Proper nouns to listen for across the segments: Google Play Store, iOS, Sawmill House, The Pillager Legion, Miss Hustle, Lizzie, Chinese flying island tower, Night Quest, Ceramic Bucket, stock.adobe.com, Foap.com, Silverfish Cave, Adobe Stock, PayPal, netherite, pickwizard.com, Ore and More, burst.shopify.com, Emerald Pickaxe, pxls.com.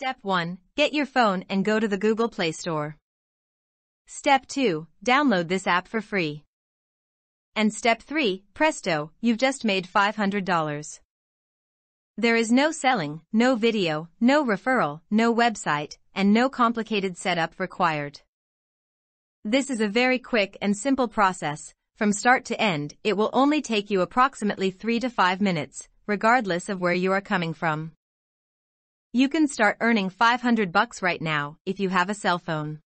Step 1. Get your phone and go to the Google Play Store. Step 2. Download this app for free. And Step 3. Presto, you've just made $500. There is no selling, no video, no referral, no website, and no complicated setup required. This is a very quick and simple process. From start to end, it will only take you approximately 3 to 5 minutes, regardless of where you are coming from. You can start earning $500 right now if you have a cell phone.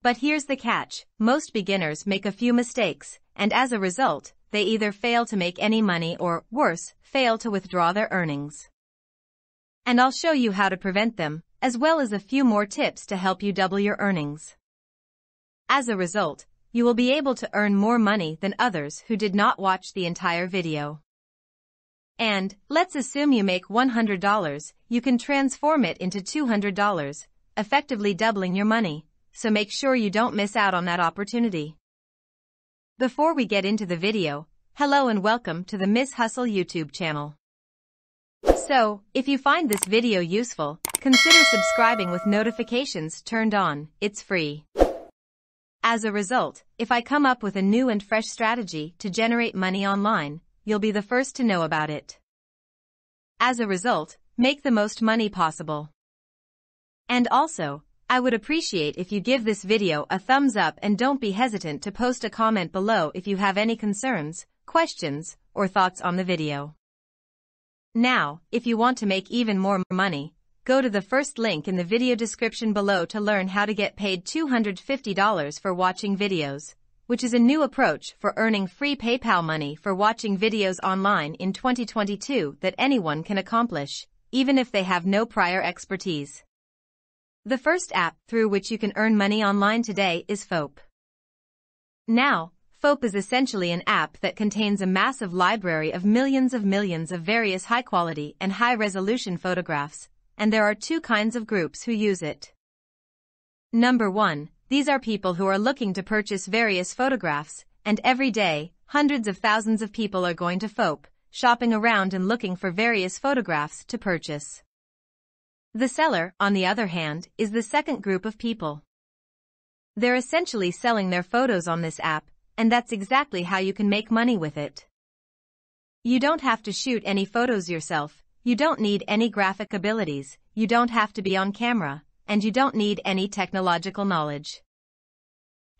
But here's the catch, most beginners make a few mistakes, and as a result, they either fail to make any money or, worse, fail to withdraw their earnings. And I'll show you how to prevent them, as well as a few more tips to help you double your earnings. As a result, you will be able to earn more money than others who did not watch the entire video. And, let's assume you make $100, you can transform it into $200, effectively doubling your money, so make sure you don't miss out on that opportunity. Before we get into the video, hello and welcome to the Miss Hustle YouTube channel. So, if you find this video useful, consider subscribing with notifications turned on, it's free. As a result, if I come up with a new and fresh strategy to generate money online, you'll be the first to know about it. As a result, make the most money possible. And also, I would appreciate if you give this video a thumbs up and don't be hesitant to post a comment below if you have any concerns, questions, or thoughts on the video. Now, if you want to make even more money, go to the first link in the video description below to learn how to get paid $250 for watching videos, which is a new approach for earning free PayPal money for watching videos online in 2022 that anyone can accomplish, even if they have no prior expertise. The first app through which you can earn money online today is Foap. Now, Foap is essentially an app that contains a massive library of millions of various high-quality and high-resolution photographs, and there are two kinds of groups who use it. Number 1. These are people who are looking to purchase various photographs, and every day, hundreds of thousands of people are going to Foap, shopping around and looking for various photographs to purchase. The seller, on the other hand, is the second group of people. They're essentially selling their photos on this app, and that's exactly how you can make money with it. You don't have to shoot any photos yourself, you don't need any graphic abilities, you don't have to be on camera, and you don't need any technological knowledge.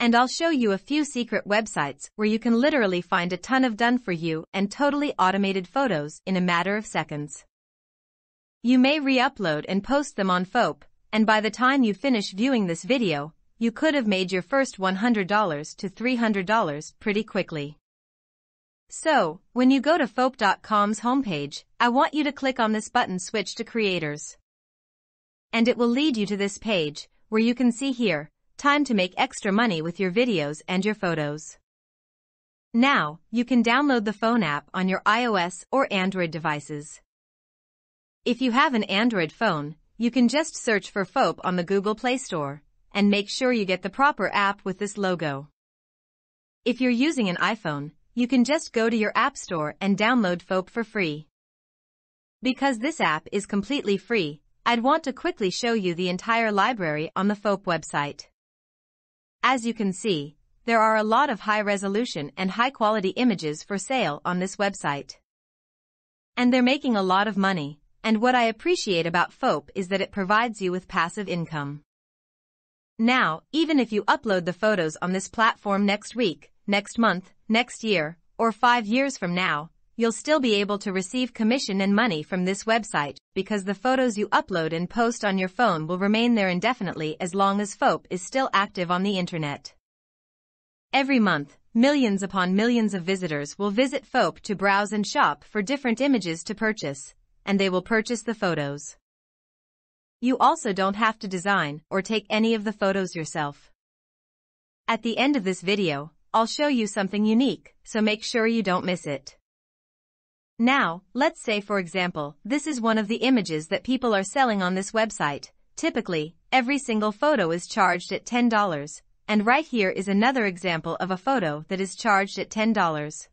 And I'll show you a few secret websites where you can literally find a ton of done-for-you and totally automated photos in a matter of seconds. You may re-upload and post them on Foap, and by the time you finish viewing this video, you could have made your first $100 to $300 pretty quickly. So, when you go to Foap.com's homepage, I want you to click on this button Switch to Creators. And it will lead you to this page, where you can see here, time to make extra money with your videos and your photos. Now, you can download the phone app on your iOS or Android devices. If you have an Android phone, you can just search for Foap on the Google Play Store, and make sure you get the proper app with this logo. If you're using an iPhone, you can just go to your App Store and download Foap for free. Because this app is completely free, I'd want to quickly show you the entire library on the Foap website. As you can see, there are a lot of high-resolution and high-quality images for sale on this website. And they're making a lot of money, and what I appreciate about Foap is that it provides you with passive income. Now, even if you upload the photos on this platform next week, next month, next year, or 5 years from now, you'll still be able to receive commission and money from this website because the photos you upload and post on your phone will remain there indefinitely as long as Foap is still active on the internet. Every month, millions upon millions of visitors will visit Foap to browse and shop for different images to purchase, and they will purchase the photos. You also don't have to design or take any of the photos yourself. At the end of this video, I'll show you something unique, so make sure you don't miss it. Now, let's say for example, this is one of the images that people are selling on this website. Typically, every single photo is charged at $10, and right here is another example of a photo that is charged at $10.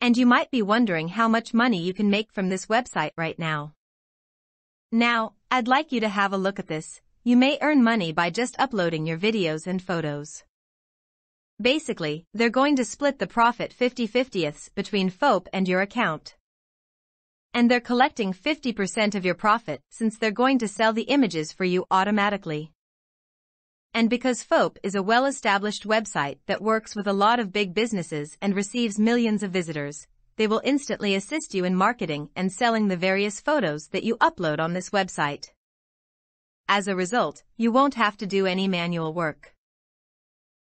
And you might be wondering how much money you can make from this website right now. Now, I'd like you to have a look at this. You may earn money by just uploading your videos and photos. Basically, they're going to split the profit 50/50 between Foap and your account. And they're collecting 50% of your profit since they're going to sell the images for you automatically. And because Foap is a well-established website that works with a lot of big businesses and receives millions of visitors, they will instantly assist you in marketing and selling the various photos that you upload on this website. As a result, you won't have to do any manual work.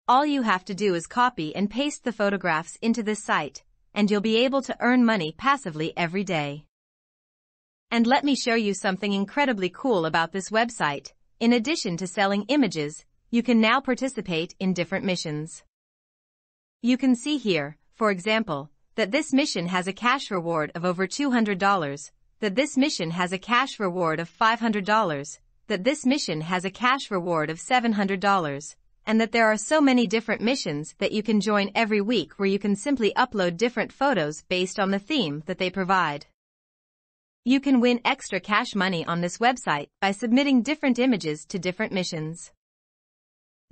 All you have to do is copy and paste the photographs into this site, and you'll be able to earn money passively every day. And let me show you something incredibly cool about this website. In addition to selling images, you can now participate in different missions. You can see here, for example, that this mission has a cash reward of over $200, that this mission has a cash reward of $500, that this mission has a cash reward of $700, and that there are so many different missions that you can join every week where you can simply upload different photos based on the theme that they provide. You can win extra cash money on this website by submitting different images to different missions.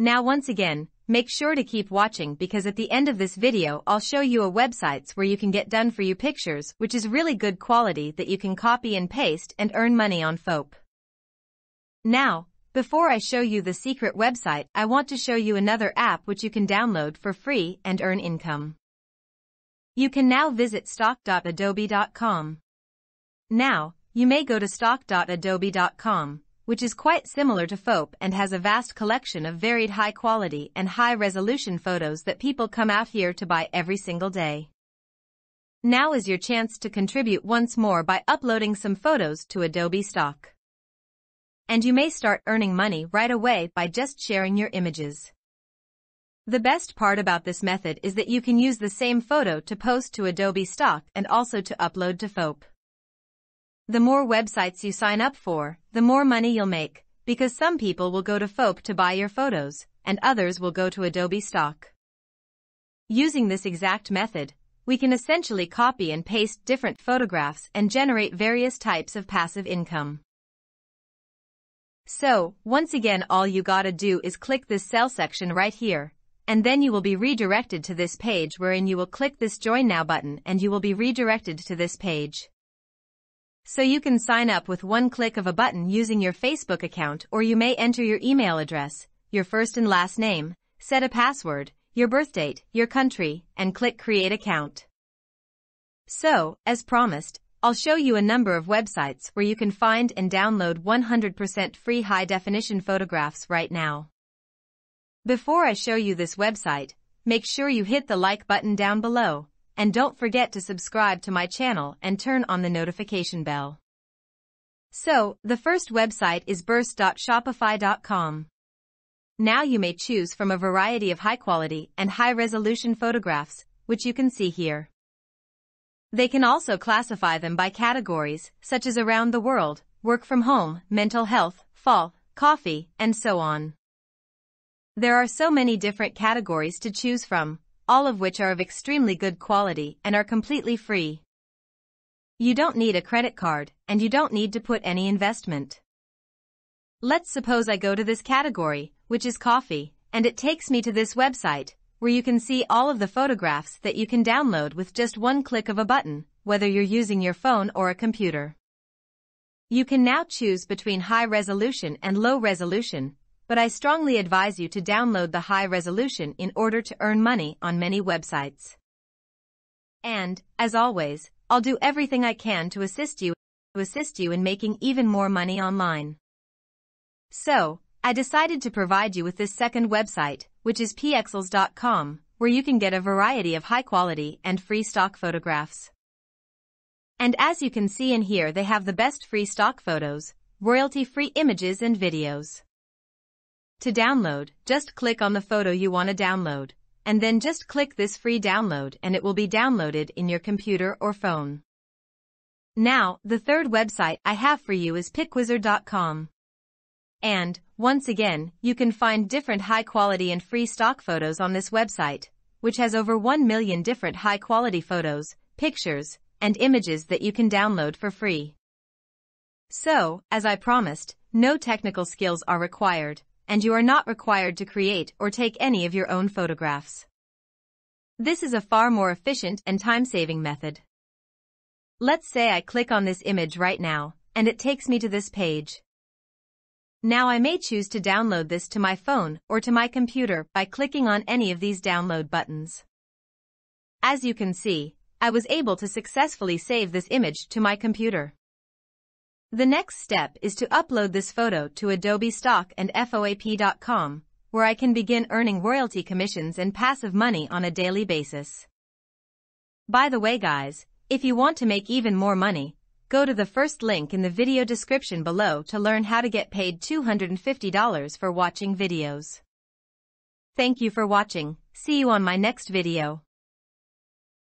Now once again, make sure to keep watching, because at the end of this video I'll show you a websites where you can get done-for-you pictures, which is really good quality, that you can copy and paste and earn money on Foap. Now, before I show you the secret website, I want to show you another app which you can download for free and earn income. You can now visit stock.adobe.com. Now, you may go to stock.adobe.com, which is quite similar to Foap and has a vast collection of varied high-quality and high-resolution photos that people come out here to buy every single day. Now is your chance to contribute once more by uploading some photos to Adobe Stock. And you may start earning money right away by just sharing your images. The best part about this method is that you can use the same photo to post to Adobe Stock and also to upload to Foap. The more websites you sign up for, the more money you'll make, because some people will go to Foap to buy your photos, and others will go to Adobe Stock. Using this exact method, we can essentially copy and paste different photographs and generate various types of passive income. So, once again, all you gotta do is click this sell section right here, and then you will be redirected to this page, wherein you will click this Join Now button and you will be redirected to this page. So you can sign up with one click of a button using your Facebook account, or you may enter your email address, your first and last name, set a password, your birthdate, your country, and click Create Account. So, as promised, I'll show you a number of websites where you can find and download 100% free high-definition photographs right now. Before I show you this website, make sure you hit the like button down below. And don't forget to subscribe to my channel and turn on the notification bell. So, the first website is burst.shopify.com. Now you may choose from a variety of high-quality and high-resolution photographs, which you can see here. They can also classify them by categories, such as around the world, work from home, mental health, fall, coffee, and so on. There are so many different categories to choose from, all of which are of extremely good quality and are completely free. You don't need a credit card, and you don't need to put any investment. Let's suppose I go to this category, which is coffee, and it takes me to this website, where you can see all of the photographs that you can download with just one click of a button, whether you're using your phone or a computer. You can now choose between high resolution and low resolution, but I strongly advise you to download the high resolution in order to earn money on many websites. And, as always, I'll do everything I can to assist you in making even more money online. So, I decided to provide you with this second website, which is pxls.com, where you can get a variety of high-quality and free stock photographs. And as you can see in here, they have the best free stock photos, royalty-free images and videos. To download, just click on the photo you want to download, and then just click this free download and it will be downloaded in your computer or phone. Now, the third website I have for you is pickwizard.com. And, once again, you can find different high-quality and free stock photos on this website, which has over 1 million different high-quality photos, pictures, and images that you can download for free. So, as I promised, no technical skills are required, and you are not required to create or take any of your own photographs. This is a far more efficient and time-saving method. Let's say I click on this image right now, and it takes me to this page. Now I may choose to download this to my phone or to my computer by clicking on any of these download buttons. As you can see, I was able to successfully save this image to my computer. The next step is to upload this photo to Adobe Stock and Foap.com, where I can begin earning royalty commissions and passive money on a daily basis. By the way, guys, if you want to make even more money, go to the first link in the video description below to learn how to get paid $250 for watching videos. Thank you for watching. See you on my next video.